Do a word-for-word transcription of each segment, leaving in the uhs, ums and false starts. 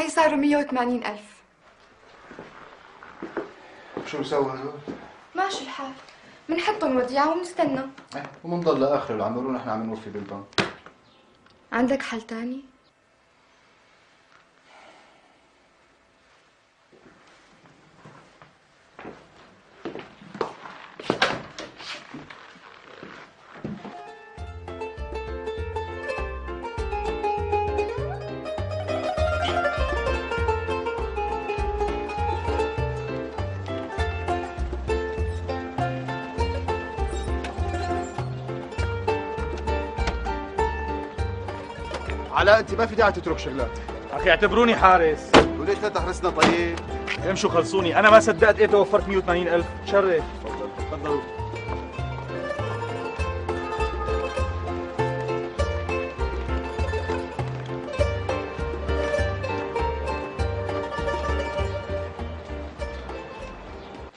هي صاروا مية وثمانين ألف. شو نسوي هدول؟ ماشي الحال، بنحطهم وديعة وبنستنى. ايه وبنضل لآخر اللي عم بيقولوا نحن عم نوفي بالبنك. عندك حل تاني؟ لا انت ما في داعي تترك شغلات اخي، اعتبروني حارس. وليش لا تحرسنا؟ طيب امشوا خلصوني، انا ما صدقت ايه توفرت مية وثمانين ألف. شرف. تفضلوا تفضلوا.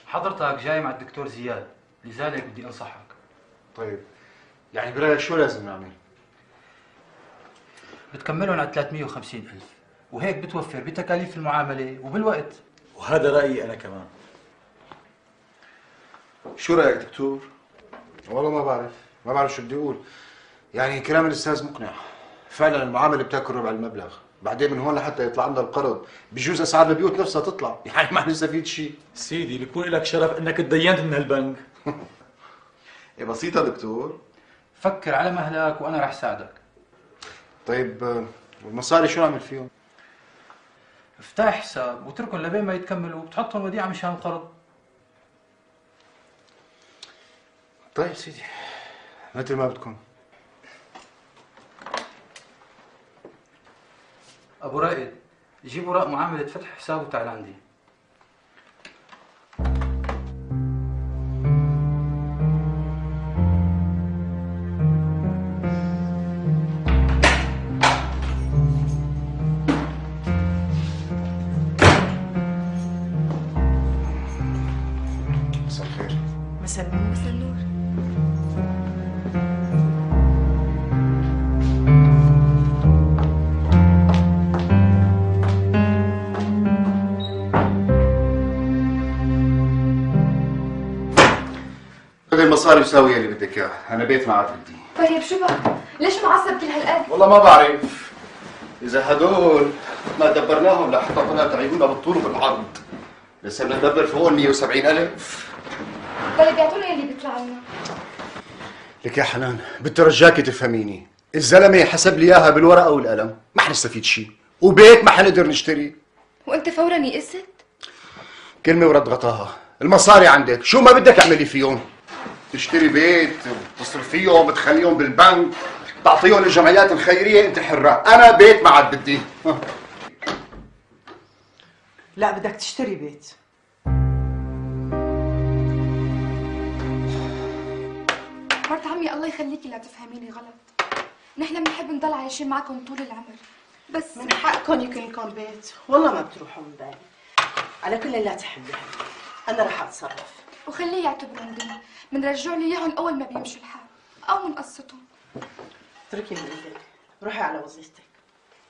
حضرتك جاي مع الدكتور زياد، لذلك بدي انصحك. طيب يعني برايك شو لازم نعمل؟ بتكملهم على ثلاثمية وخمسين ألف، وهيك بتوفر بتكاليف المعاملة وبالوقت. وهذا رأيي أنا كمان. شو رأيك دكتور؟ والله ما بعرف، ما بعرف شو بدي أقول. يعني كلام الأستاذ مقنع، فعلا المعاملة بتاكل ربع المبلغ، بعدين من هون لحتى يطلع لنا القرض، بجوز أسعار البيوت نفسها تطلع، يعني ما نستفيد شيء. سيدي بيكون لك شرف إنك تدينت من هالبنك. إيه بسيطة دكتور. فكر على مهلك وأنا رح ساعدك. طيب والمصاري شو نعمل فيهم؟ افتح حساب واتركهم لبين ما يتكملوا، بتحطهم وديعة مشان القرض. طيب سيدي مثل ما بدكم. ابو رائد جيب اوراق معاملة فتح حساب وتعال عندي. المصاري يساوي اللي بدك اياه، انا بيت ما عاد بدي. طيب شو بك؟ ليش معصب كل هالقد؟ والله ما بعرف، اذا هدول ما دبرناهم لحتى طلعت عيوننا بالطول وبالعرض، لسه بدنا ندبر فوقهم مية وسبعين ألف. طيب يعطونا اللي بيطلع لنا. لك يا حنان بدي رجاكي تفهميني، الزلمه حسب لي اياها بالورقه والقلم، ما حنستفيد شيء، وبيت ما حنقدر نشتري. وانت فورا يئست؟ كلمه ورد غطاها، المصاري عندك، شو ما بدك اعملي فيهم. تشتري بيت، بتصرفيهم، بتخليهم بالبنك، تعطيهم للجمعيات الخيرية، أنت حرة، أنا بيت ما عاد بدي. لا بدك تشتري بيت. مرت عمي الله يخليكي لا تفهميني غلط، نحن بنحب نضل عايشين معكم طول العمر، بس من حقكم يكون لكم بيت، والله ما بتروحوا من بالي. على كل لا تحملي، أنا رح أتصرف. وخليه يعتبرهم دين، بنرجع لي اياهم اول ما بيمشي الحال، او بنقسطهم. اتركي من ايدك، روحي على وظيفتك.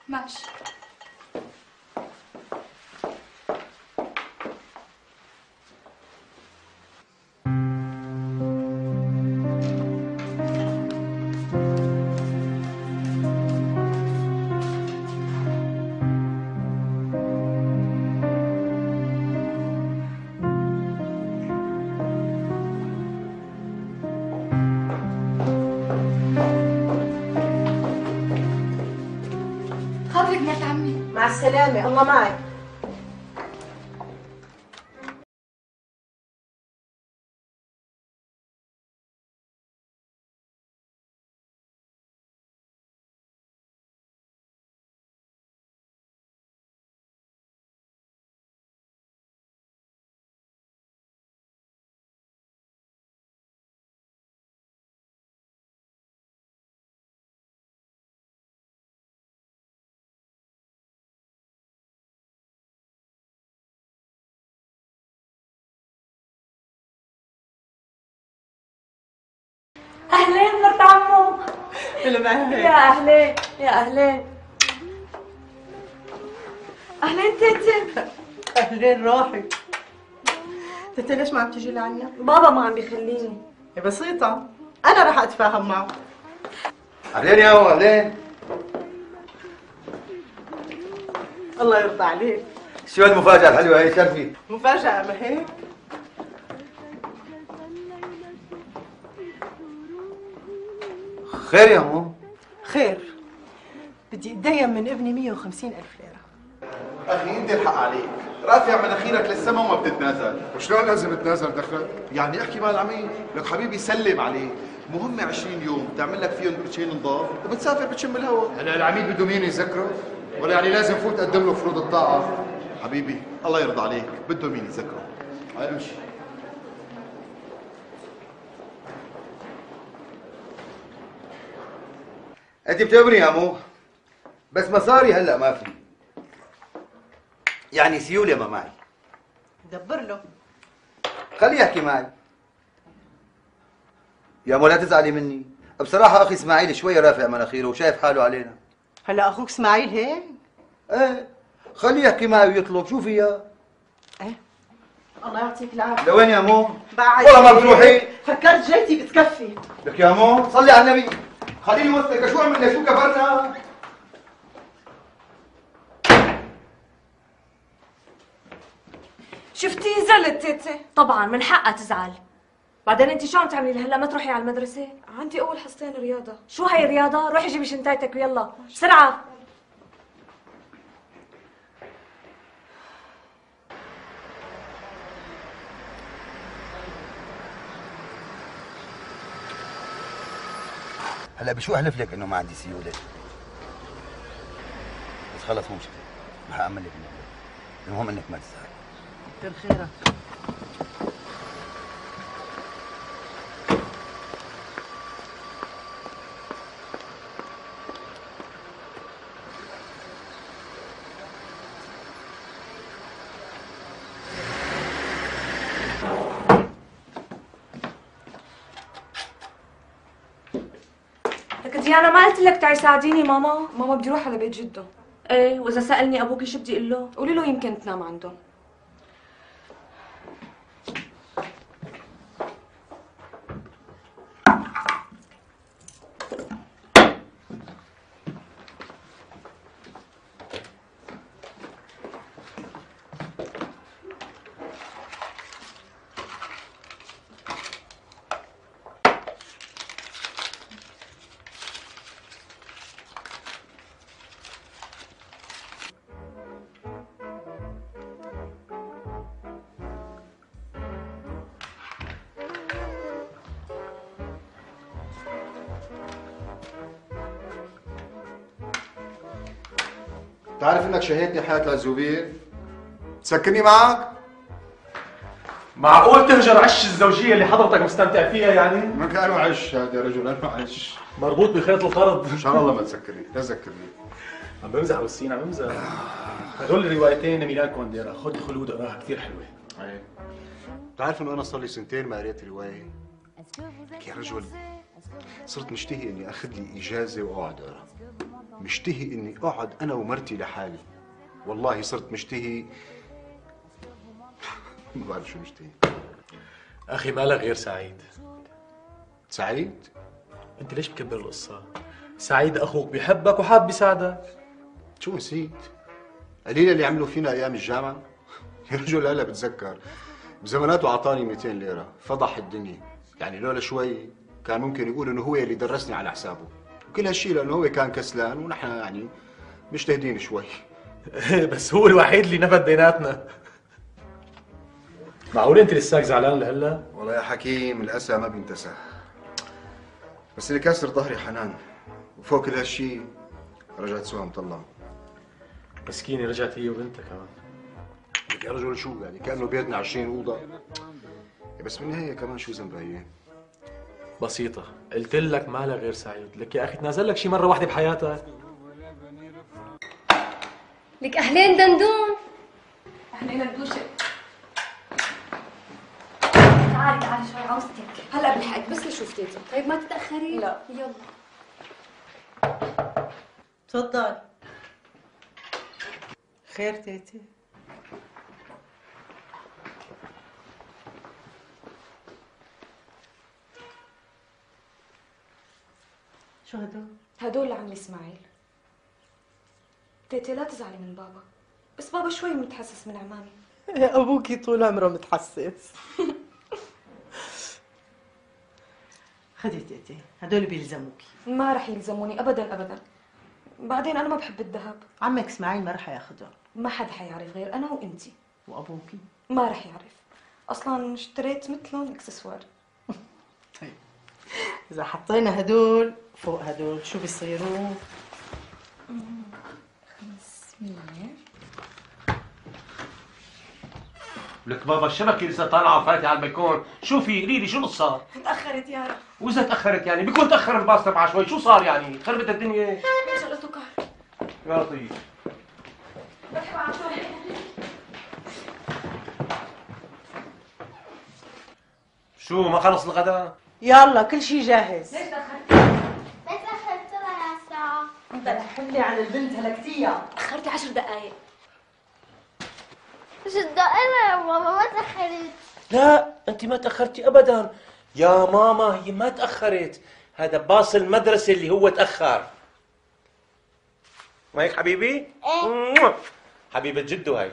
ماشي. سلامة، الله معك. اهلين مرت عمو. يا اهلين يا اهلين. اهلين تيتي. اهلين راحت. تيتي ليش ما عم تجي لعنا؟ بابا ما عم بيخليني. بسيطة، أنا رح أتفاهم معه. أهلين يا هو، أهلين. الله يرضى عليك. شو هالمفاجأة الحلوة هي شرفي؟ مفاجأة ما هيك؟ خير يا مو؟ خير. بدي أتدين من ابني مية وخمسين ألف ليرة. أخي أنت الحق عليك، رافع مناخيرك للسما وما بتتنازل. وشلون لازم اتنازل دخلك؟ يعني احكي مع العميل، لك حبيبي سلم عليه، مهمة عشرين يوم بتعمل لك فيهم كل شيء نضاف وبتسافر بتشم الهواء. هلا العميل بده مين يذكره؟ ولا يعني لازم فوت اقدم له فروض الطاعة؟ حبيبي الله يرضى عليك، بده مين يذكره. هاي امشي. أنت بتبني يا مو، بس مصاري هلا ما في. يعني سيولة ما معي. دبر له. خليه يحكي معي. يا مو لا تزعلي مني، بصراحة أخي إسماعيل شوي رافع مناخيره وشايف حاله علينا. هلا أخوك إسماعيل هيك؟ إيه، خليه يحكي معي ويطلب، شو فيها؟ إيه. الله يعطيك العافية. لوين يا مو؟ بعد والله ما بتروحي. فكرت جيتي بتكفي. لك يا مو، صلي على النبي. خليني وسطك، شو عملنا؟ شو كفرنا؟ شفتي زعلت تيتي؟ طبعا من حقها تزعل. بعدين انت شو عم تعملي لهلا؟ ما تروحي على المدرسه؟ عندي اول حصتين رياضه. شو هي رياضه؟ روحي جيبي شنطتك ويلا بسرعه. هلا بشو احلف لك انه ما عندي سيوله؟ بس خلص مو مشكله، ما حامل لك. المهم انك ما تزعل. كتر خيرك. لك دي انا ما قلت لك تعي ساعديني ماما؟ ماما بدي اروح على بيت جده. ايه، واذا سالني ابوكي شو بدي اقول له؟ قولي له يمكن تنام عندهم. بتعرف انك شهيتني حياة العزوبية؟ تسكرني معك؟ معقول تهجر عش الزوجية اللي حضرتك مستمتع فيها يعني؟ منك انه عش هذا يا رجل، انه عش مربوط بخيط الخرز. ان شاء الله ما تسكرني، لا تسكرني. عم بمزح بالسين، عم بمزح. هدول الروايتين ميلان كونديرا، خد خلود قراها كثير حلوة. ايه. بتعرف انه انا صار لي سنتين ما قريت رواية؟ لك يا رجل صرت مشتهي اني اخذ لي اجازة واقعد اقرا. مشتهي اني اقعد انا ومرتي لحالي، والله صرت مشتهي. ما بعرف شو مشتهي. اخي مالك غير سعيد. سعيد؟ انت ليش مكبر القصه؟ سعيد اخوك بيحبك وحاب يساعدك. شو نسيت؟ قليل اللي عملوا فينا ايام الجامعه. يا رجل هلا بتذكر، بزماناته اعطاني مئتين ليره، فضح الدنيا، يعني لولا شوي كان ممكن يقول انه هو اللي درسني على حسابه. كل هالشيء لانه هو كان كسلان ونحن يعني مجتهدين شوي. بس هو الوحيد اللي نفد بيناتنا. معقول انت لساك زعلان لهلا؟ والله يا حكيم الاسى ما بينتسى. بس اللي كاسر ظهري حنان، وفوق كل هالشيء رجعت سوها مطلعه. مسكينه رجعت هي وبنتها كمان. لك يا رجل شو يعني كانه بيتنا عشرين اوضه. بس بالنهايه كمان شو ذنبها هي؟ بسيطة، قلت لك مالها غير سعيد. لك يا أخي تنازل لك شي مرة واحدة بحياتك. لك أهلين دندون. أهلين دندوشة. تعالي تعالي شوي، عوزتك هلا بلحق بس لشوفتيتي. طيب ما تتأخري؟ لا يلا تفضل. خير تيتي؟ شو هدول؟ هدول عمي اسماعيل. تيتي لا تزعلي من بابا، بس بابا شوي متحسس من عمامي. أبوكي طول عمره متحسس. خدي تيتي، هدول بيلزموكي. ما رح يلزموني أبداً أبداً. بعدين أنا ما بحب الذهب. عمك اسماعيل ما رح ياخذهم. ما حد حيعرف غير أنا وإنتي. وأبوكي؟ ما رح يعرف. أصلاً اشتريت مثلهم إكسسوار. طيب. إذا حطينا هدول فوق هدول شو بيصيروا؟ خمسمية. لك بابا الشبكة لسه طالعة فاتي على البيكون، شو في؟ قولي لي شو اللي صار؟ تأخرت يارا. وإذا تأخرت يعني؟ بيكون تأخر الباص تبعها شوي، شو صار يعني؟ خربت الدنيا. شغلته كهر. يا لطيف. بحكوا عن شوي. شو ما خلص الغداء؟ يلا كل شيء جاهز. ليش تأخرتي؟ ليش تأخرت ربع ساعة؟ أنت تحلي عن البنت هلكتيها. تأخرتي عشر دقايق. مش الدقايق يا ماما ما تأخرت. لا أنت ما تأخرتي أبداً. يا ماما هي ما تأخرت، هذا باص المدرسة اللي هو تأخر. ما هيك حبيبي؟ ايه حبيبة جدو هاي.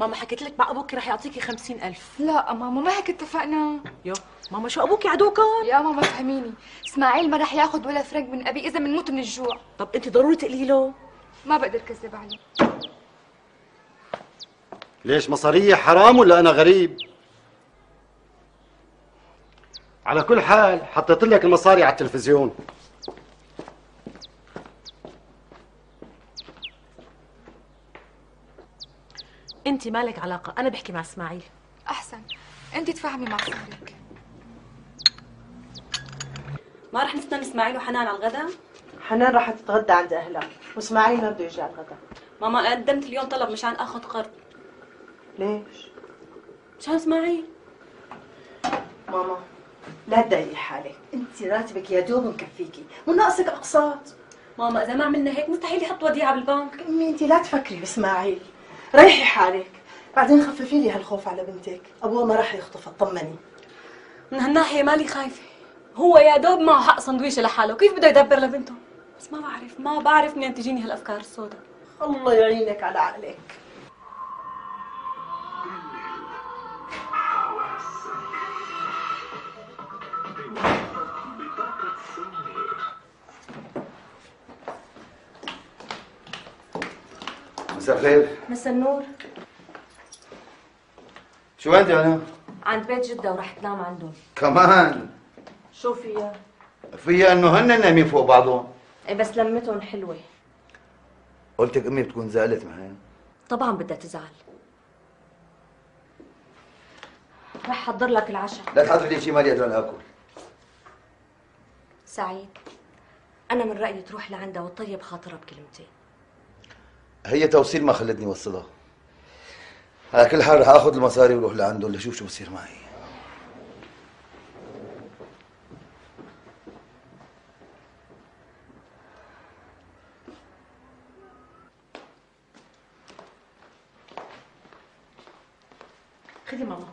ماما حكيت لك مع ابوكي رح يعطيكي خمسين ألف. لا ماما ما هيك اتفقنا. يو ماما شو ابوكي عدو كان؟ يا ماما فهميني، اسماعيل ما رح ياخذ ولا فرنك من ابي اذا بنموت من الجوع. طب انت ضروري تقلي له. ما بقدر كذب عليه. ليش مصارية حرام ولا أنا غريب؟ على كل حال حطيت لك المصاري على التلفزيون. أنت مالك علاقة، أنا بحكي مع إسماعيل. أحسن، أنت تفهمي مع صاحبك. ما رح نستنى إسماعيل وحنان على الغداء؟ حنان رح تتغدى عند أهلها، وإسماعيل ما بده يجي على الغداء. ماما قدمت اليوم طلب مشان آخذ قرض. ليش؟ مشان اسماعيل. ماما لا تضايقي حالك، انت راتبك يا دوب مكفيكي، وناقصك اقساط. ماما اذا ما عملنا هيك مستحيل يحط وديعه بالبنك. امي انت لا تفكري باسماعيل، ريحي حالك، بعدين خففي لي هالخوف على بنتك، ابوها ما راح يخطفها اطمني. من هالناحيه مالي خايفه، هو يا دوب معه حق سندويشه لحاله، كيف بده يدبر لبنته؟ بس ما بعرف ما بعرف منين تجيني هالافكار السوداء. الله يعينك على عقلك. مساء الخير. مساء النور. شو عندي انا؟ عند بيت جدة وراح تنام عندهم. كمان؟ شو فيها؟ فيها انه هن نايمين فوق بعضهم. ايه بس لمتهم حلوة. قلتك امي بتكون زعلت معي. طبعا بدها تزعل. رح حضر لك العشاء. لا تحضر لي شيء مالي قادر اكل. سعيد أنا من رأيي تروح لعندها وتطيب خاطرها بكلمتين. هي توصيل ما خلتني وصلها. على كل حال رح آخذ المصاري وروح لعنده لشوف شو بصير معي. خذي ماما.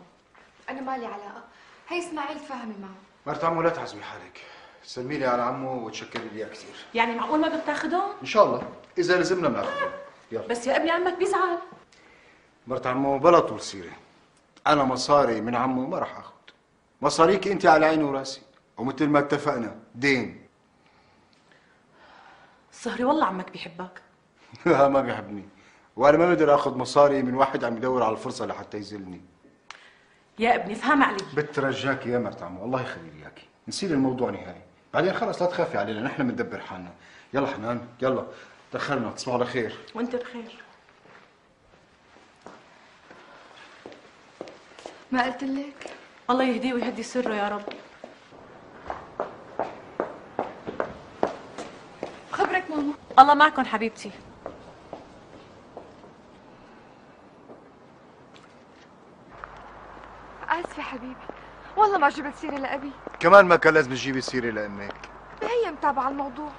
أنا مالي علاقة، هي إسماعيل تفاهمي معه. مرت عمو لا تحزمي حالك. سلمي لي على عمو وتشكري لي كثير. يعني معقول ما بدك تاخذهم؟ ان شاء الله، إذا لزمنا بناخذهم. يلا. بس يا ابني عمك بيزعل. مرت عمو بلا طول سيرة. أنا مصاري من عمو ما راح آخذ. مصاريك أنت على عيني وراسي، ومثل ما اتفقنا دين. صهري والله عمك بيحبك. لا ما بيحبني، وأنا ما بقدر آخذ مصاري من واحد عم يدور على الفرصة لحتى يذلني. يا ابني افهم علي. بترجاكي يا مرت عمو، الله يخلي لي إياكي، نسير الموضوع نهائي. بعدين خلص لا تخافي علينا، نحن بندبر حالنا. يلا حنان يلا، تأخرنا، تصبحوا على خير. وانت بخير. ما قلت لك؟ الله يهديه ويهدي سره يا رب. خبرك ماما. الله معكم حبيبتي. اسفه حبيبي، والله ما جبت سيره لابي. كمان ما كان لازم تجيبي سيره لامك. هي متابعه الموضوع،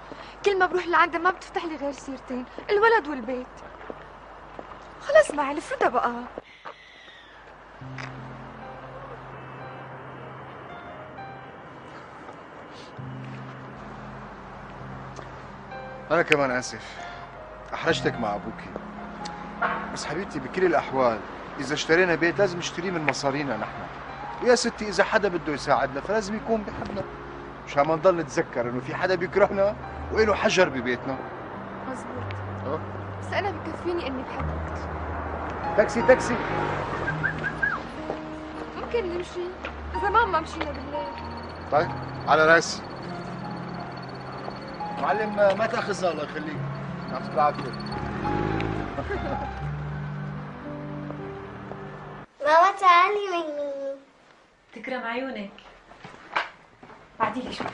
كل ما بروح لعندها ما بتفتح لي غير سيرتين، الولد والبيت. خلص معي الفردة بقى. أنا كمان آسف أحرجتك مع أبوكي، بس حبيبتي بكل الأحوال إذا اشترينا بيت لازم نشتريه من مصارينا نحن، ويا ستي إذا حدا بده يساعدنا فلازم يكون بحبنا، مشان ما نضل نتذكر إنه في حدا بيكرهنا وإله حجر ببيتنا. مظبوط. أه؟ بس أنا بكفيني إني بحبك. تاكسي تاكسي. ممكن نمشي؟ زمان ما مشينا بالليل. طيب على راسي. معلم ما تاخذنا الله يخليك، يعطيك العافيه. ماما تعالي مني. تكرم عيونك. بعدي لي شوي.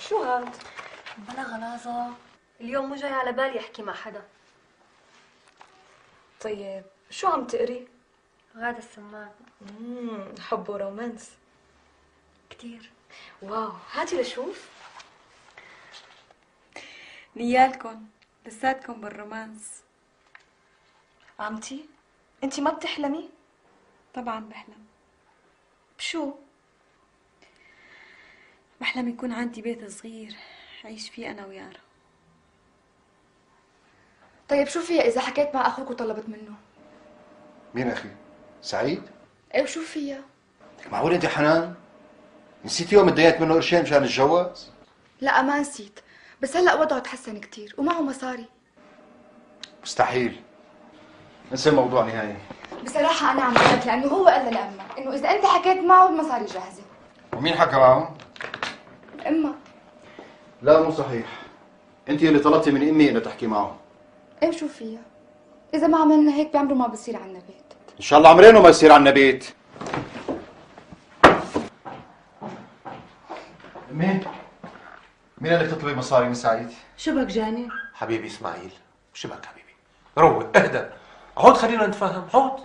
شو هاد؟ بلا غلاظة، اليوم مو جاي على بالي احكي مع حدا. طيب، شو عم تقري؟ غادة السمان. اممم حب ورومانس. كتير. واو، هاتي لشوف. نيالكن، لساتكن بالرومانس. عمتي، انتي ما بتحلمي؟ طبعا بحلم. بشو؟ بحلم يكون عندي بيت صغير عيش فيه أنا ويارا. طيب شو فيها إذا حكيت مع أخوك وطلبت منه؟ مين أخي؟ سعيد؟ إيه وشو فيها؟ معقول أنت حنان؟ نسيتي يوم اتضايقت منه قرشين مشان نتجوز؟ لا ما نسيت، بس هلا وضعه تحسن كثير ومعه مصاري. مستحيل. انسى الموضوع نهائي. بصراحة أنا عم بقول لك لأنه هو قال لأمك إنه إذا أنت حكيت معه المصاري جاهزة. ومين حكى معه؟ امك. لا مو صحيح، انت اللي طلبتي من امي انها تحكي معهم. ايه شو فيها؟ اذا ما عملنا هيك بعمره ما بصير عنا بيت. ان شاء الله عمرينه ما يصير عنا بيت. امي، مين اللي تطلبي مصاري من سعيد؟ شبك جاني؟ حبيبي اسماعيل، شبك حبيبي؟ روق اهدى، عود خلينا نتفاهم، عود.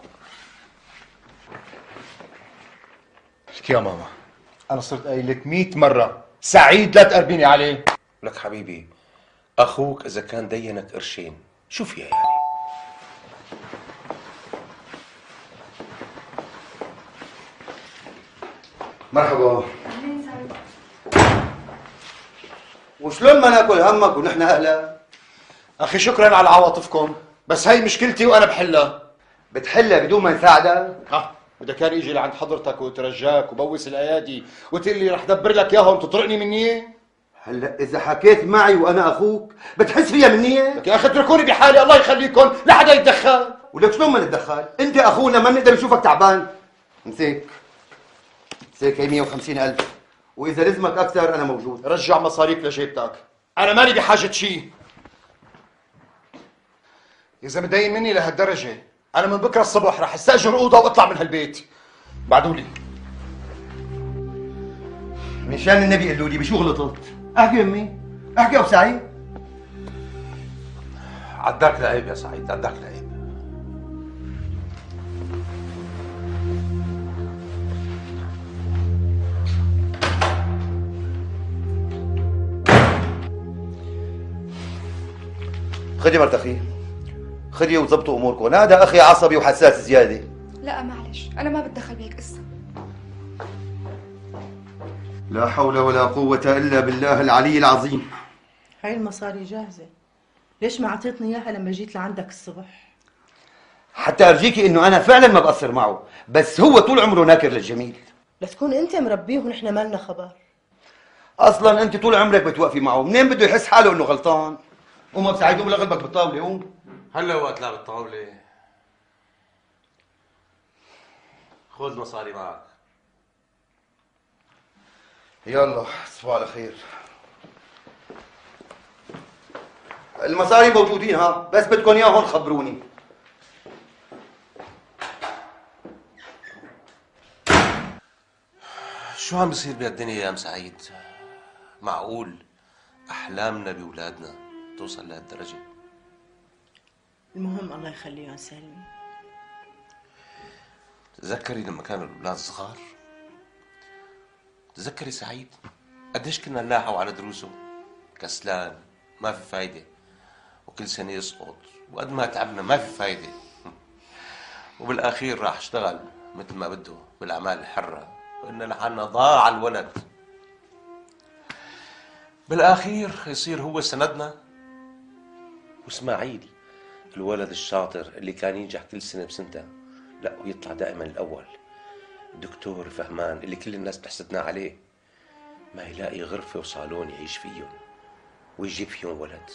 لك يا ماما، انا صرت قايل لك مئة مرة سعيد لا تقربيني عليه. لك حبيبي، اخوك اذا كان دينك قرشين شو فيها يعني؟ مرحبا. اهلين سعيد. وشلون ما ناكل همك ونحن اهلك؟ اخي شكرا على عواطفكم، بس هي مشكلتي وانا بحلها. بتحلها بدون ما نساعدك؟ ها بدك كان يجي لعند حضرتك وترجاك وبوس الايادي وتقول لي رح دبر لك اياهم تطرقني مني؟ هلا اذا حكيت معي وانا اخوك بتحس فيها مني؟ لك يا اخي اتركوني بحالي الله يخليكم، لا حدا يتدخل. ولك شلون ما نتدخل؟ انت اخونا ما بنقدر نشوفك تعبان. امسك امسك هي مئة وخمسين ألف، واذا لزمك اكثر انا موجود. رجع مصاريك لجيبتك، انا مالي بحاجه شيء. اذا متدين مني لهالدرجه أنا من بكرة الصبح رح استأجر أوضة وأطلع من هالبيت. بعدولي مشان النبي قالوا لي بشو غلطت؟ احكي أمي، احكي أبو سعيد. عداك لعيب يا سعيد، عداك لعيب. خدي مرت أخي، خدي وظبطوا اموركم، هذا اخي عصبي وحساس زياده. لا معلش، انا ما بتدخل بهيك قصه. لا حول ولا قوه الا بالله العلي العظيم. هاي المصاري جاهزه، ليش ما اعطيتني اياها لما جيت لعندك الصبح؟ حتى ارجيكي انه انا فعلا ما بقصر معه، بس هو طول عمره ناكر للجميل. لتكون انت مربيه ونحن مالنا خبر. اصلا انت طول عمرك بتوقفي معه، منين بده يحس حاله انه غلطان؟ قوم ابو سعيد، قوم لغلبك بالطاوله، قوم. هلا وقت لعب الطاولة. خذ مصاري معك. يلا تصبحوا على خير. المصاري موجودين، ها بس بدكم اياهم خبروني. شو عم بيصير بهالدنيا يا ام سعيد؟ معقول احلامنا بولادنا توصل لهالدرجه؟ المهم الله يخليهم سالمين. تذكري لما كانوا الاولاد صغار؟ تذكري سعيد قديش كنا نلاحقه على دروسه؟ كسلان ما في فايده وكل سنه يسقط وقد ما تعبنا ما في فايده وبالاخير راح اشتغل مثل ما بده بالاعمال الحره وإن لحالنا ضاع الولد. بالاخير يصير هو سندنا واسماعيل الولد الشاطر اللي كان ينجح كل سنه بسنته لا ويطلع دائما الاول. الدكتور فهمان اللي كل الناس بتحسدنا عليه ما يلاقي غرفه وصالون يعيش فيهم ويجيب فيهم ولد.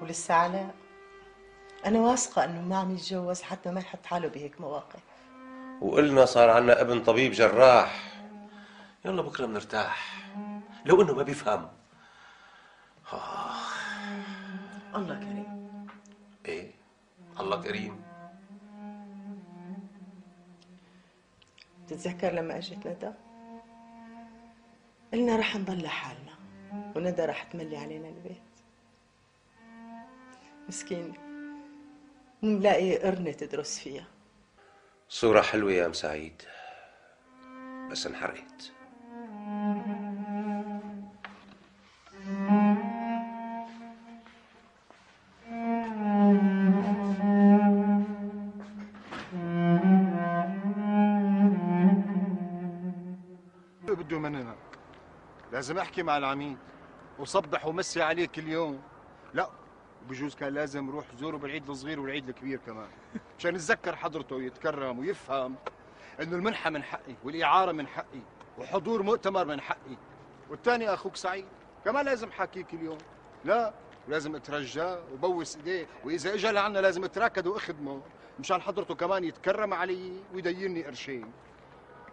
ولسه علاء انا واثقه انه ما عم يتجوز حتى ما يحط حاله بهيك مواقف. وقلنا صار عنا ابن طبيب جراح يلا بكره بنرتاح لو انه ما بيفهم. آه. الله كريم. ايه الله كريم. بتتذكر لما اجت ندى؟ قلنا رح نضل لحالنا وندى رح تملي علينا البيت. مسكين ملاقي قرنة تدرس فيها. صورة حلوة يا ام سعيد بس انحرقت. بده منك لازم احكي مع العميد وصبح ومسي عليه كل يوم. لا بجوز كان لازم روح زوره بالعيد الصغير والعيد الكبير كمان مشان يتذكر حضرته ويتكرم ويفهم انه المنحه من حقي والاعاره من حقي وحضور مؤتمر من حقي. والثاني اخوك سعيد كمان لازم حاكيه كل يوم. لا لازم اترجاه وبوس ايديه واذا اجى لعنا لازم اتراكد واخدمه مشان حضرته كمان يتكرم علي ويديرني قرشين.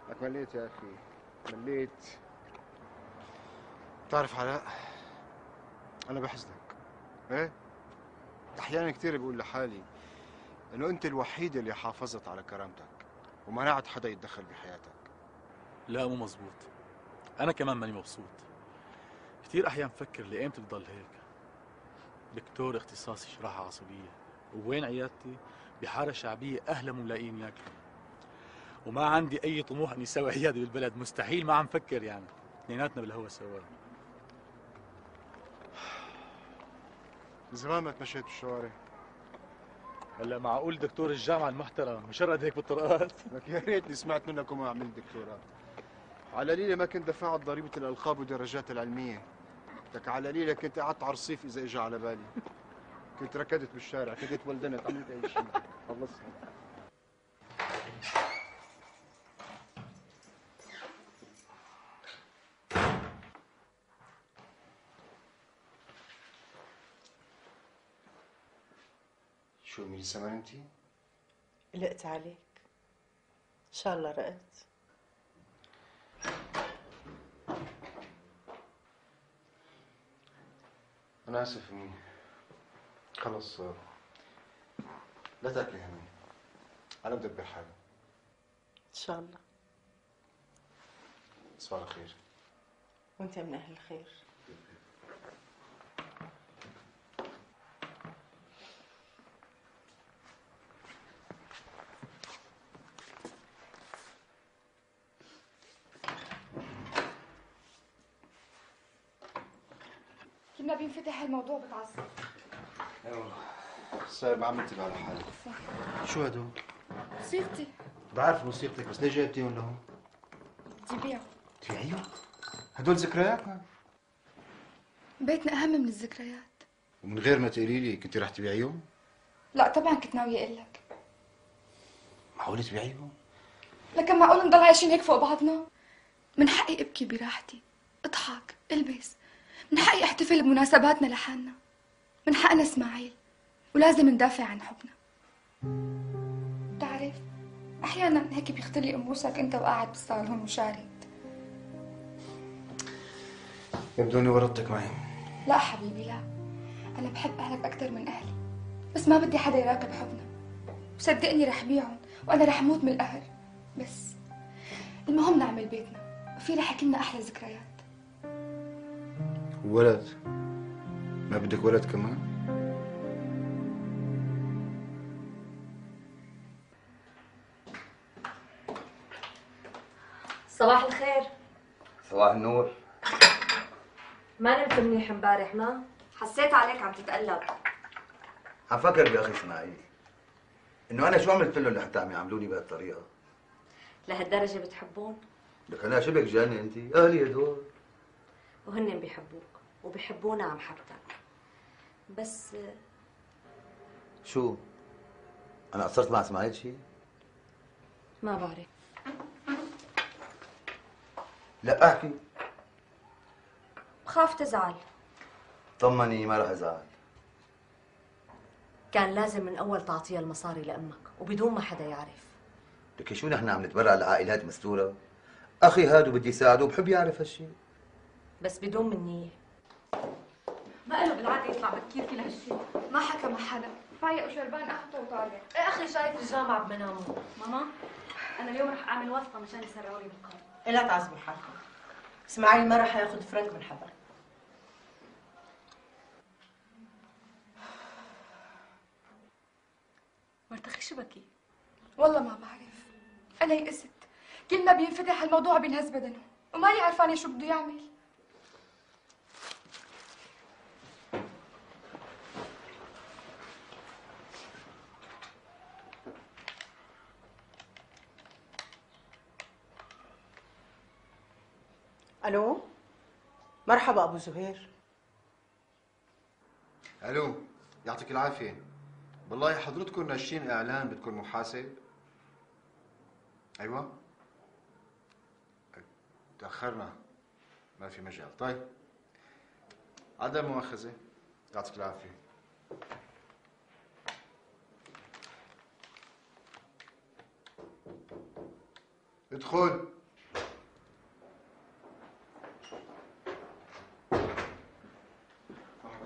لك مليت يا اخي مليت. بتعرف علاء انا بحزنك. ايه احيانا كثير بقول لحالي انه انت الوحيده اللي حافظت على كرامتك ومنعت حدا يتدخل بحياتك. لا مو مزبوط انا كمان ماني مبسوط. كثير احيان بفكر ليه امتى بضل هيك. دكتور اختصاصي جراحه عصبيه وين عيادتي بحاره شعبيه اهلا ملاقين ياكلوا وما عندي اي طموح اني سوي عياده بالبلد. مستحيل ما عم فكر يعني اثنيناتنا بالهوا سوا. زمان ما تمشيت بالشوارع. هلا معقول دكتور الجامعه المحترم مشرد هيك بالطرقات؟ لك يا ريتني سمعت منك وما عملت دكتوراه. على ليله ما كنت دفعت ضريبه الالقاب والدرجات العلميه. لك على ليله كنت قعدت على الرصيف اذا اجى على بالي. كنت ركضت بالشارع، كنت ولدنت، عملت اي شيء. خلصت. شو مين لسه ما نمتي؟ قلقت عليك. ان شاء الله رقت. انا اسف امي خلص لا تاكلي همي انا بدبر حالي. ان شاء الله. تصبح على خير. وانت من اهل الخير. كنا بينفتح الموضوع بتعصب. اي والله صاير بعملتك على حالك. شو هدول؟ موسيقتي. بعرف موسيقتك بس ليه جايبتيهم لهون؟ بدي بيعهم. تبيعيهم؟ هدول ذكرياتنا. بيتنا أهم من الذكريات. ومن غير ما تقولي لي كنتي رح تبيعيهم؟ لا طبعا كنت ناوية أقول لك. معقولة تبيعيهم؟ لكن معقول نضل عايشين هيك فوق بعضنا؟ من حقي أبكي براحتي، أضحك، ألبس. من حقي احتفل بمناسباتنا لحالنا. من حقنا اسماعيل ولازم ندافع عن حبنا. بتعرف احيانا هيك بيختلي قموشك انت وقاعد بالصالون وشارد. يبدو اني ورطتك معي. لا حبيبي لا انا بحب اهلك اكثر من اهلي بس ما بدي حدا يراقب حبنا وصدقني رح بيعهم وانا رح اموت من القهر. بس المهم نعمل بيتنا في لحكي لنا احلى ذكريات. ولد؟ ما بدك ولد كمان؟ صباح الخير. صباح النور. ما نمت منيح امبارح ما؟ حسيت عليك عم تتقلب. عم فكر باخي اسماعيل انه انا شو عملت لهم لحتى عم يعاملوني بهالطريقه؟ لهالدرجه بتحبون؟ لك انا شبك جاني انت، اهلي هدول. وهن بيحبوك وبيحبونا عم حبتك. بس شو؟ انا قصرت مع اسماعيل شيء؟ ما بعرف. لا احكي. بخاف تزعل. طمني ما رح ازعل. كان لازم من اول تعطيها المصاري لامك وبدون ما حدا يعرف. لك شو نحن عم نتبرع لعائلات مستوره؟ اخي هاد وبدي ساعده وبحب يعرف هالشيء. بس بدون منية. ما له بالعاده يطلع بكير كل هالشيء، ما حكى مع حدا، فايق وشربان قهوته وطالع. ايه اخي شايف الجامعه بمنامه. ماما انا اليوم رح اعمل وصفه مشان يسرعوا لي بالقرض. إيه لا تعذبوا حالكم. اسماعيل ما رح ياخذ فرنك من حدا. مرتخي شو بكي؟ والله ما بعرف، انا يئست، كل ما بينفتح هالموضوع بينهز بدنه، وماني عرفانه شو بده يعمل. الو، مرحبا ابو زهير. الو، يعطيك العافيه. والله حضرتكم ناشرين اعلان بدكم محاسب؟ ايوه تاخرنا، ما في مجال. طيب عدم مؤاخذه، يعطيك العافيه. ادخل. مرحبا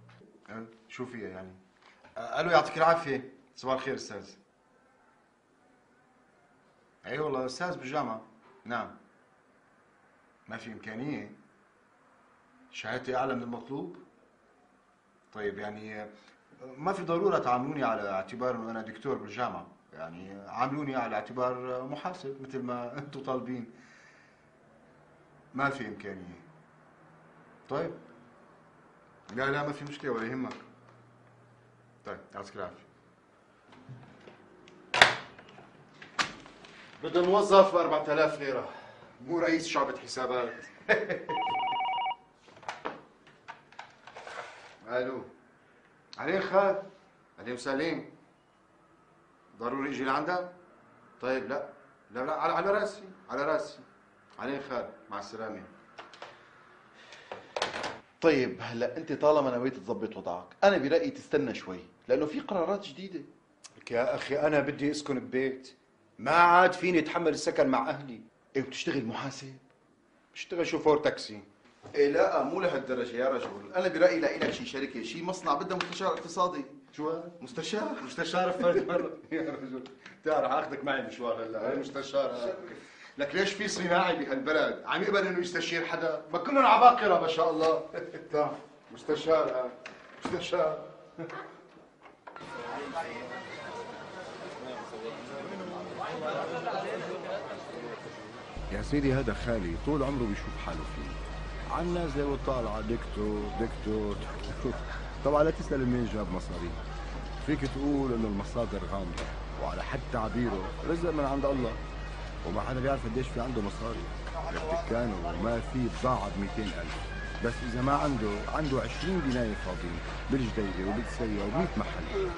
أه شو فيها يعني؟ أه الو، يعطيك العافيه. صباح الخير استاذ. اي أيوة والله استاذ بالجامعه. نعم. ما في امكانيه؟ شهادتي اعلى من المطلوب؟ طيب يعني ما في ضروره تعاملوني على اعتبار انه انا دكتور بالجامعه، يعني عاملوني على اعتبار محاسب مثل ما انتم طالبين. ما في امكانيه. طيب لا لا ما في مشكله، ولا يهمك. طيب يعطيك العافيه. بدنا موظف ب أربعة آلاف ليرة، مو رئيس شعبة حسابات. الو، عليك خال. عليك سليم. ضروري اجي لعندك؟ طيب لا لا لا، على, على راسي على راسي. عليك خال، مع السلامة. طيب هلا انت طالما نويت تظبط وضعك، انا برأيي تستنى شوي، لأنه في قرارات جديدة. لك يا أخي أنا بدي أسكن ببيت، ما عاد فيني اتحمل السكن مع اهلي. ايه بتشتغل محاسب؟ بشتغل شوفور تاكسي. ايه لا مو لهالدرجه يا رجل، انا برايي لاقي لك شي شركه، شي مصنع بدها مستشار اقتصادي. شو هذا؟ مستشار؟ مستشار فرد برا. يا رجل تعال اخذك معي مشوار هلا. هي مستشار لك ليش في صناعي بهالبلد عم يقبل انه يستشير حدا؟ ما كلهم عباقره ما شاء الله. تعال مستشار مستشار. يا سيدي هذا خالي طول عمره بيشوف حاله فيه، على النازله والطالعه دكتور دكتور. طبعا لا تسال منين جاب مصاري، فيك تقول انه المصادر غامضه، وعلى حد تعبيره رزق من عند الله، وما حدا بيعرف قديش في عنده مصاري. بالدكان وما في بضاعه ب مئتين ألف، بس اذا ما عنده عنده عشرين بنايه فاضيين بالجديده وبالسيئه ومئة محل.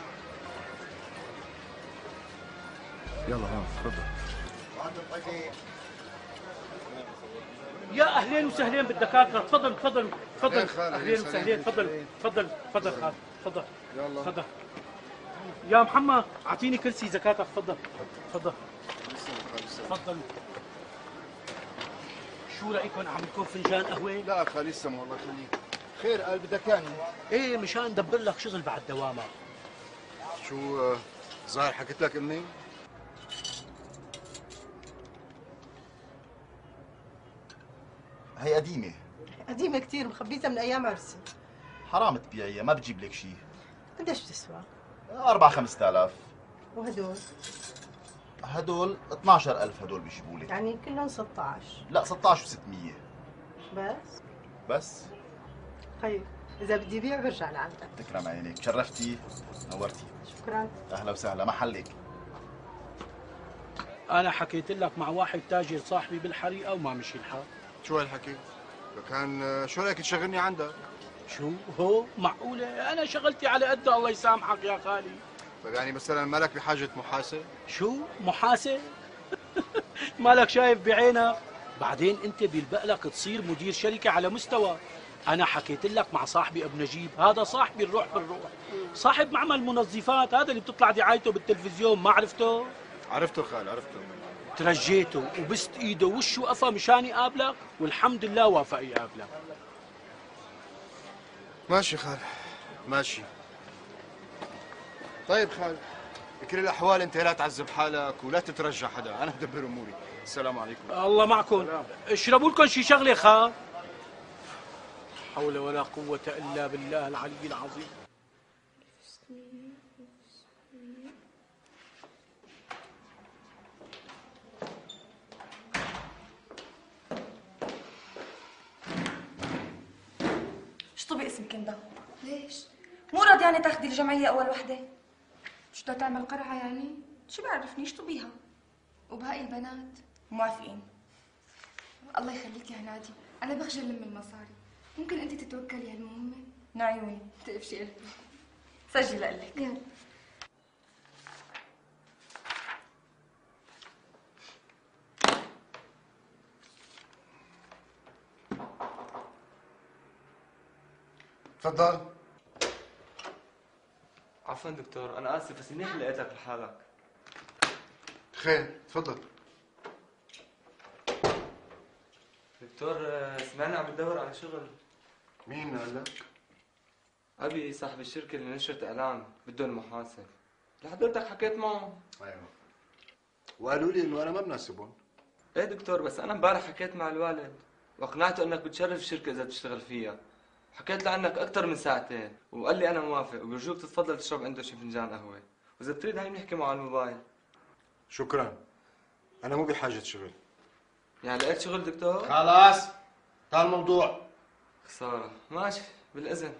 يلا هون تفضل. يا اهلين وسهلين بالدكاتره. تفضل تفضل تفضل اهلين وسهلين. تفضل تفضل تفضل خالد تفضل تفضل يا محمد اعطيني كرسي زكاتك. تفضل تفضل تفضل. شو رايكم اعمل لكم فنجان قهوه؟ لا خالد سمو الله يخليك. خير قال بدك اياني؟ ايه مشان ندبر لك شغل بعد دوامك. شو ظاهر حكيت لك امي؟ هي قديمة قديمة كثير، مخبيتها من أيام عرسي. حرام تبيعيها، ما بتجيب لك شيء. قديش بتسوى؟ أربعة خمسة آلاف. وهدول؟ هدول اثني عشر ألف. هدول بيجيبوا لك يعني كلهم ستة عشر. لا ستة عشر وستمية. بس؟ بس؟ طيب، إذا بدي بيع برجع لعندك. تكرم عينك، شرفتي، نورتي. شكرا. أهلا وسهلا، محلك. أنا حكيت لك مع واحد تاجر صاحبي بالحريقة وما مشي الحال. شو هالحكي؟ كان شو رايك تشغلني عندك؟ شو هو معقولة؟ أنا شغلتي على قد الله يسامحك يا خالي. طيب يعني مثلا مالك بحاجة محاسب؟ شو محاسب؟ مالك شايف بعينك؟ بعدين أنت بيلبق لك تصير مدير شركة على مستوى. أنا حكيت لك مع صاحبي أبو نجيب، هذا صاحبي الروح بالروح، صاحب معمل منظفات، هذا اللي بتطلع دعايته بالتلفزيون، ما عرفته؟ عرفته خال، عرفته. ترجيته وبست ايده ووشه وقفا مشان يقابلك، والحمد لله وافق يقابلك. ماشي خال، ماشي. طيب خال، بكل الاحوال انت لا تعذب حالك ولا تترجى حدا، انا بدبر اموري. السلام عليكم. الله معكم. اشربوا لكم شي شغله خال. لا حول ولا قوة الا بالله العلي العظيم. شو طبق اسمك انت؟ ليش؟ مو راضي يعني تاخذي الجمعية أول وحدة؟ شو بدها تعمل قرعة يعني؟ شو بعرفني شو طبيها؟ وباقي البنات موافقين. الله يخليك يا هنادي، أنا بخجل لم المصاري، ممكن أنت تتوكلي هالمهمة؟ نعيوني، بتقفشي قلبي. سجل قلك. يلا. تفضل. عفوا دكتور، أنا آسف بس منيح لقيتك لحالك. خير، تفضل. دكتور سمعنا عم تدور على شغل. مين قال لك؟ أبي صاحب الشركة اللي نشرت إعلان، بدهم محاسب. لحضرتك حكيت معهم؟ أيوه. وقالوا لي إنه أنا ما بناسبهم. إيه دكتور، بس أنا امبارح حكيت مع الوالد وأقنعته إنك بتشرف الشركة إذا بتشتغل فيها. حكيت له عنك أكثر من ساعتين، وقال لي أنا موافق وبرجوك تتفضل تشرب عنده شي فنجان قهوة، وإذا بتريد هاي بنحكي معه على الموبايل. شكراً، أنا مو بحاجة شغل. يعني لقيت شغل دكتور؟ خلاص، طال الموضوع. خسارة، ماشي بالإذن.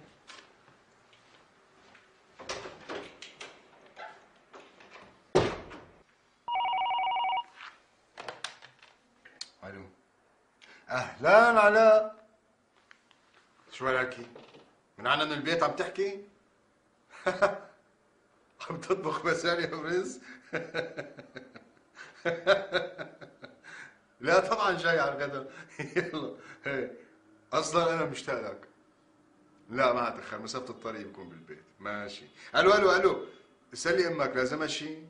ألو. أهلاً علاء. شو رايكي؟ من عنا من البيت عم تحكي؟ عم تطبخ بسالي ورز؟ لا طبعا جاي على الغداء. يلا هي. اصلا انا مشتاق لك. لا ما اتاخر، مسافه الطريق بكون بالبيت. ماشي. الو الو الو، سلي امك لازمها شيء؟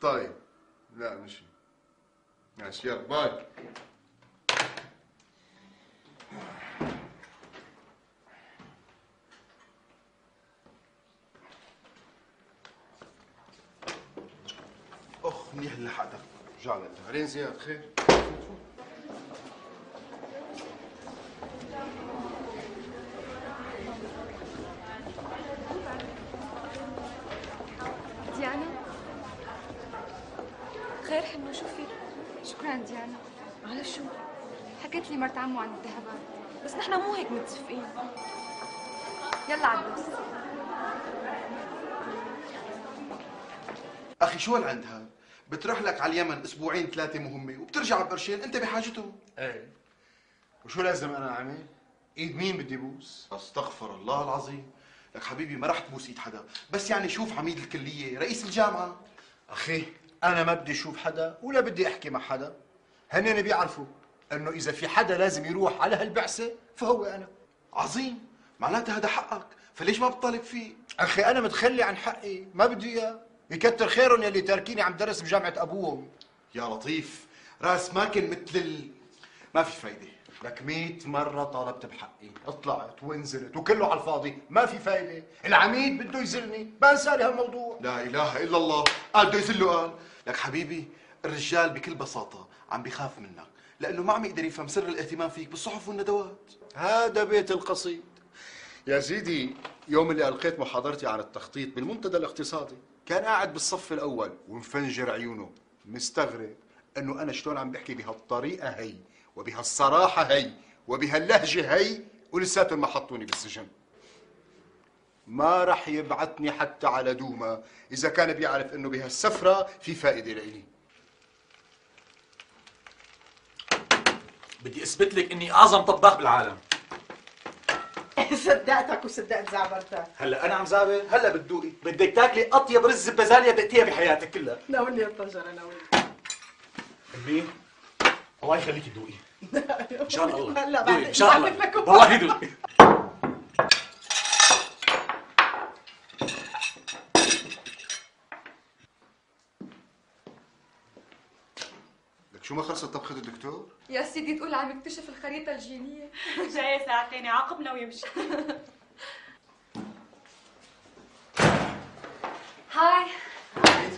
طيب لا ماشي ماشي، يلا باي. منيح اللي لحقتك، رجع لنا رين زياد. خير؟ ديانا؟ خير حنو، شو فيك؟ شكرا ديانا. على شو؟ حكت لي مرت عمو عن الذهبات، بس نحن مو هيك متفقين. يلا عالبس. أخي شو هالعند هاد؟ بتروح لك على اليمن اسبوعين ثلاثه مهمه وبترجع على برشين، انت بحاجته. ايه وشو لازم انا اعمل؟ ايد مين بدي بوس؟ استغفر الله العظيم. لك حبيبي ما راح تبوس ايد حدا، بس يعني شوف عميد الكليه، رئيس الجامعه. اخي انا ما بدي اشوف حدا ولا بدي احكي مع حدا، هنن بيعرفوا. انه اذا في حدا لازم يروح على هالبعثه فهو انا. عظيم، معناتها هذا حقك، فليش ما بتطالب فيه؟ اخي انا متخلي عن حقي، ما بدي اياه. يكتر خيرهم يلي تاركيني عم درس بجامعه ابوهم. يا لطيف، راس ماكن مثل ال... ما في فايده. لك مئة مره طالبت بحقي، طلعت ونزلت وكله على الفاضي، ما في فايده. العميد بده يزلني، ما انسالي هالموضوع. لا اله الا الله، قال بده يزله. قال لك حبيبي، الرجال بكل بساطه عم بخاف منك لانه ما عم يقدر يفهم سر الاهتمام فيك بالصحف والندوات. هذا بيت القصيد. يا سيدي، يوم اللي ألقيت محاضرتي عن التخطيط بالمنتدى الاقتصادي كان قاعد بالصف الأول ومفنجر عيونه مستغرب أنه أنا شلون عم بحكي بهالطريقة هي وبهالصراحة هي وبهاللهجة هي ولساتهم ما حطوني بالسجن. ما رح يبعتني حتى على دوما إذا كان بيعرف أنه بهالسفرة في فائدة لإلي. بدي أثبت لك أني أعظم طباخ بالعالم. صدقتك وصدقت زعبرتك. هلا انا عم زعبر؟ هلا بتدوقي، بدك تاكلي اطيب رز بازاليا دقتيها بحياتك كلها. ناولني الطنجره، ناولني. امي الله يخليكي تدوقي. ان شاء الله. هلا بعدين ان شاء الله والله دوقي. شو ما خلصت طبخة الدكتور؟ يا سيدي تقول عم يكتشف الخريطة الجينية. جاي ساعتين يعاقبنا ويمشي. هاي.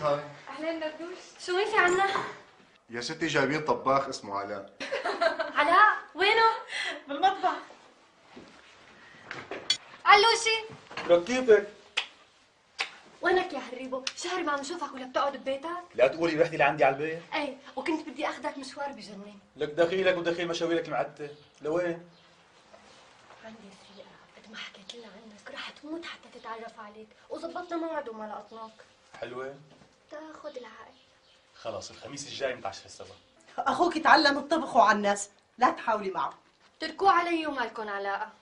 هاي. أهلين نردوش، شو وين في عنا؟ يا ستي جايبين طباخ اسمه علاء. علاء؟ وينه؟ بالمطبخ. علوشي. لطيفك. وينك يا حريبو؟ شهر ما عم شوفك ولا بتقعد ببيتك؟ لا تقولي رحتي لعندي على البيت؟ ايه، وكنت بدي اخذك مشوار بجنن. لك دخيلك ودخيل مشاويرك المعتة، لوين؟ عندي سريقة، قد ما حكيت لها عنك رح تموت حتى تتعرف عليك، وظبطنا موعد وما لقطناك. حلوة؟ تاخذ العقل. خلص الخميس الجاي متعشى السبع. اخوك تعلم الطبخ وعلى الناس، لا تحاولي معه. تركوه علي ومالكن علاقة.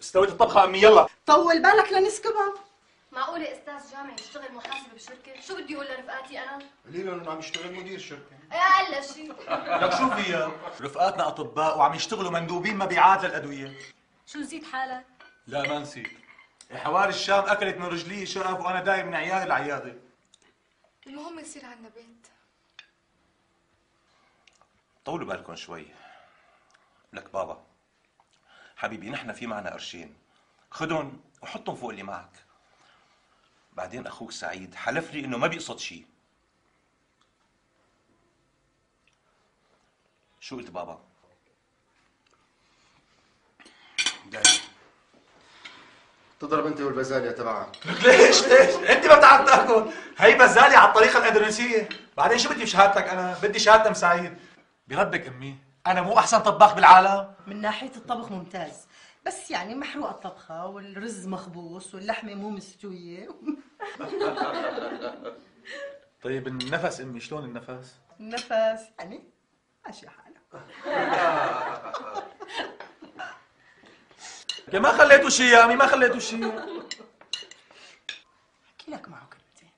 استويت الطبخة امي يلا. طول بالك لنسكبها. معقولة أستاذ جامعي يشتغل محاسب بشركة؟ شو بدي أقول لرفقاتي أنا؟ قولي له إنه عم يشتغل مدير شركة. إيه أقل شيء. لك شو فيها؟ رفقاتنا أطباء وعم يشتغلوا مندوبين مبيعات للأدوية. شو نسيت حالك؟ لا ما نسيت. حواري الشام أكلت من رجلي شقف وأنا دايم من عيادة لعيادة. المهم يصير عندنا بنت. طولوا بالكم شوي. لك بابا حبيبي، نحن في معنا قرشين، خدهم وحطهم فوق اللي معك. بعدين اخوك سعيد حلف لي انه ما بيقصد شيء. شو قلت بابا؟ داي تضرب انت والبازاليا تبعك. ليش ليش؟ انت ما بتعرف تاكل، هي بازاليا على الطريقه الاندونيسيه. بعدين شو بدي بشهادتك انا؟ بدي شهادة سعيد. بربك امي، انا مو احسن طباخ بالعالم؟ من ناحيه الطبخ ممتاز، بس يعني محروقه الطبخه والرز مخبوص واللحمه مو مستويه. طيب النفس امي شلون النفس؟ النفس يعني ماشي حالك. يا ما خليته شيء يا امي، ما خليته شيء. احكي لك معه كلمتين.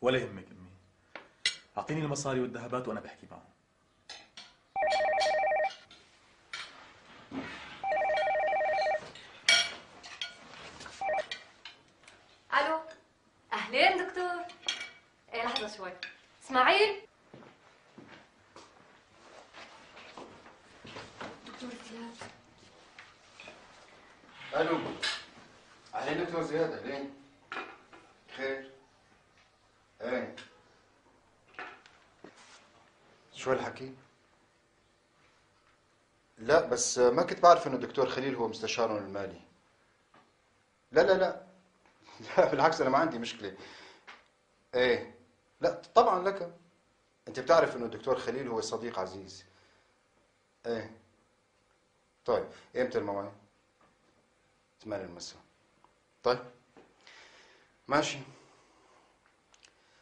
ولا يهمك امي، اعطيني المصاري والذهبات وانا بحكي معه. الو، اهلين دكتور. ايه لحظه شوي، اسماعيل. دكتور زياد. الو، اهلين دكتور زياد. اهلين، خير؟ ايه شو هالحكي؟ لا بس ما كنت بعرف انه الدكتور خليل هو مستشارهم المالي. لا لا لا لا بالعكس، انا ما عندي مشكله. ايه لا طبعا لك، انت بتعرف انه الدكتور خليل هو صديق عزيز. ايه طيب، امتى الموعد؟ ثمانية المساء. طيب ماشي،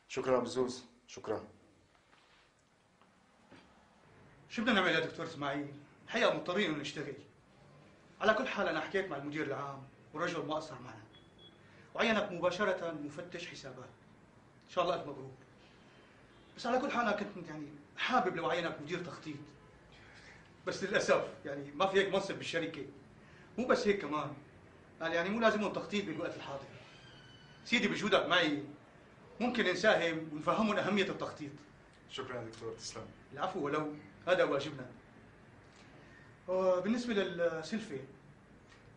شكرا ابو زوز. شكرا. شو بدنا نعمل يا دكتور اسماعيل؟ الحقيقه مضطرين انه نشتغل. على كل حال انا حكيت مع المدير العام والرجل ما قصر معنا وعينك مباشرة مفتش حسابات. إن شاء الله ألف مبروك. بس على كل حال أنا كنت يعني حابب لو عينك مدير تخطيط. بس للاسف يعني ما في هيك منصب بالشركه. مو بس هيك كمان يعني مو لازمهم تخطيط بالوقت الحاضر. سيدي بجودك معي ممكن نساهم ونفهمهم اهميه التخطيط. شكرا دكتور، تسلم. العفو، ولو هذا واجبنا. بالنسبه للسلفه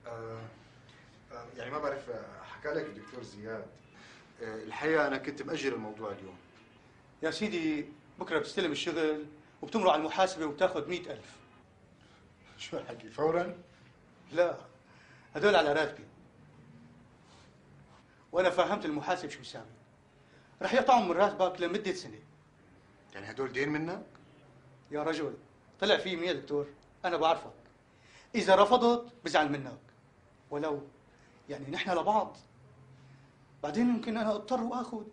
آه يعني ما بعرف حكى لك الدكتور زياد، الحقيقه انا كنت مأجل الموضوع اليوم. يا سيدي بكره بتستلم الشغل وبتمرق على المحاسبه وبتاخذ مئة ألف. شو هالحكي؟ فورا؟ لا، هدول على راتبي. وانا فهمت المحاسب شو بيساوي. رح يقطعهم من راتبك لمده سنه. يعني هدول دين منك؟ يا رجل طلع في مية دكتور، انا بعرفك. اذا رفضت بزعل منك، ولو يعني نحن لبعض. بعدين يمكن انا اضطر واخذ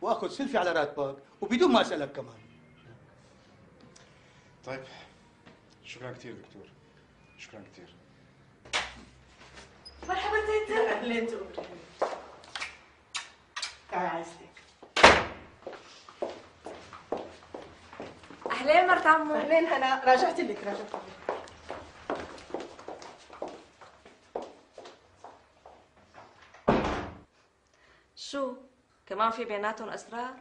واخذ سلفي على راتبك وبدون ما اسالك كمان. طيب شكرا كثير دكتور، شكرا كثير. مرحبا تيتا. اهلين تقولي. تعال عايزتك. اهلين مرت عمو. اهلين هلا. راجعت لك راجعت لك. شو؟ كمان في بيناتهم اسرار؟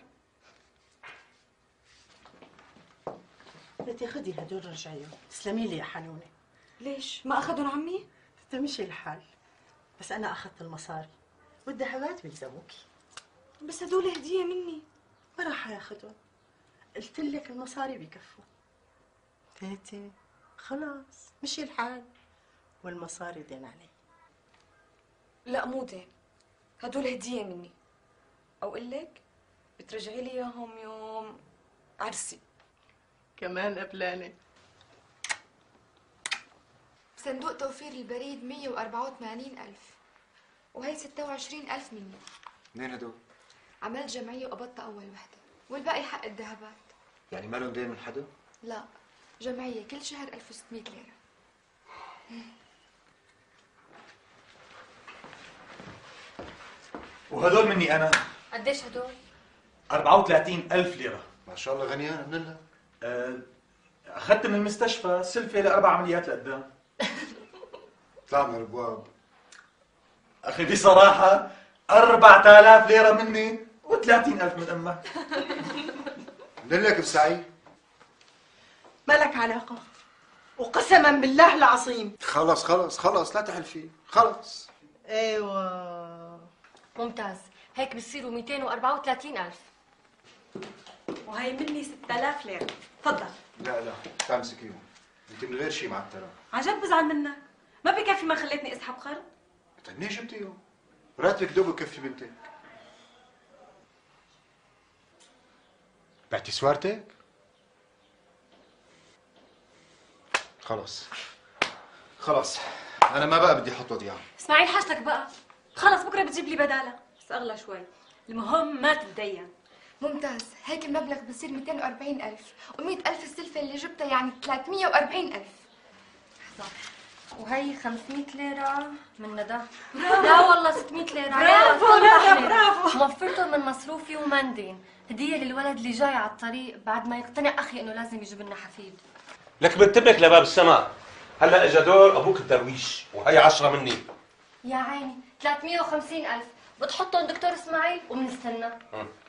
بدي خدي هدول رجعيهم. تسلمي لي يا حنونه. ليش؟ ما اخذهم عمي؟ تمشي الحال، بس انا اخذت المصاري والدهوات بيلزموكي. بس هدول هديه مني. ما راح اخذهم، قلت لك المصاري بكفوا. تيتي خلاص مشي الحال، والمصاري دين علي. لا مو دين، هدول هديه مني. او قل لك بترجعي لي اياهم يوم عرسي. كمان قبلانه. صندوق توفير البريد مئة وأربعة وثمانين ألف، وهي ستة وعشرين ألف مني. منين هدول؟ عملت جمعية وقبضت أول وحدة، والباقي حق الذهبات. يعني ما لهم دين من حدا؟ لا، جمعية كل شهر ألف وستمئة ليرة. وهدول مني أنا. قديش هدول؟ أربعة وثلاثين ألف ليرة. ما شاء الله غنية. أنا منلها. أخذت من المستشفى سلفة لأربع عمليات لقدام. اطلع من الابواب اخي. بصراحه أربعة آلاف ليره مني وثلاثين ألف من امك. لك بسعي مالك علاقه، وقسما بالله العظيم. خلص خلص خلص، لا تحل فيه. خلص ايوه ممتاز، هيك بصيروا مئتين وأربعة وثلاثين ألف، وهي مني ستة آلاف ليره. تفضل. لا لا تمسكيهم انت من غير شيء معترة. عجب بزعل منك، ما بكفي ما خليتني اسحب قرض؟ طيب ليش جبتيهم؟ راتبك دوب بكفي بنتك. بعتي سوارتك؟ خلص خلص، انا ما بقى بدي احط وضيعهم. اسماعيل حاجتك بقى، خلص بكره بتجيب لي بدالة بس اغلى شوي، المهم ما تتدين. ممتاز، هيك المبلغ بصير مئتين وأربعين ألف، ومئة ألف السلفة اللي جبتها يعني ثلاثمئة وأربعين ألف. لحظة، وهي خمسمئة ليرة من ندى. لا والله ستمئة ليرة. برافو ندى، برافو. وفرتهم من مصروفي ومن دين، هدية للولد اللي جاي على الطريق بعد ما يقتنع أخي إنه لازم يجيب لنا حفيد. لك بنتبك لباب السماء، هلا إجا دور أبوك الدرويش، وهي عشرة مني. يا عيني، ثلاثمئة وخمسين ألف، بتحطهم دكتور إسماعيل وبنستنى.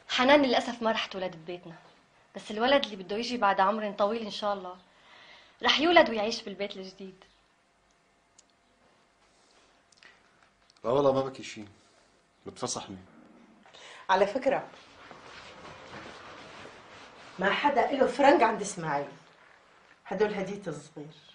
حنان للأسف ما رح تولد ببيتنا، بس الولد اللي بده يجي بعد عمر طويل إن شاء الله رح يولد ويعيش بالبيت الجديد. لا والله ما بكي شيء، بتفصحني. على فكرة ما حدا إله فرنك عند إسماعيل، هدول هدية الصغير.